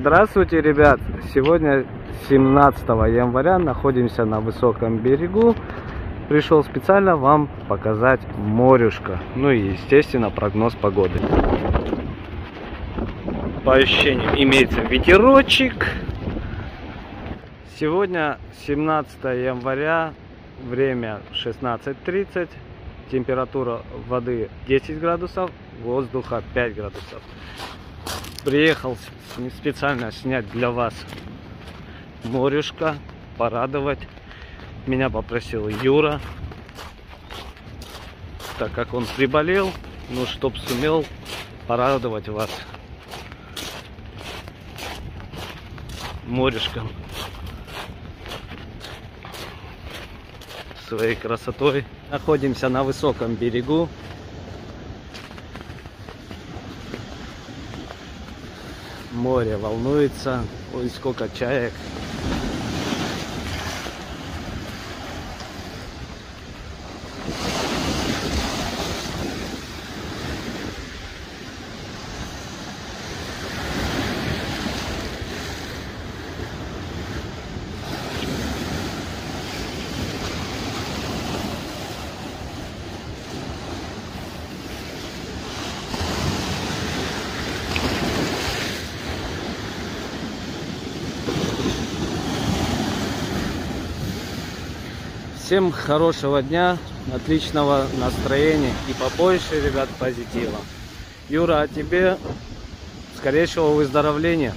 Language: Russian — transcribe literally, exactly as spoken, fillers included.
Здравствуйте, ребят! Сегодня семнадцатое января, находимся на высоком берегу. Пришел специально вам показать морюшко. Ну и, естественно, прогноз погоды. По ощущениям имеется ветерочек. Сегодня семнадцатое января, время шестнадцать тридцать, температура воды десять градусов, воздуха пять градусов. Приехал специально снять для вас морюшко, порадовать. Меня попросил Юра, так как он приболел, ну, чтоб сумел порадовать вас морюшком, своей красотой. Находимся на высоком берегу. Море волнуется. Ой, сколько чаек. Всем хорошего дня, отличного настроения и побольше, ребят, позитива. Юра, а тебе скорейшего выздоровления.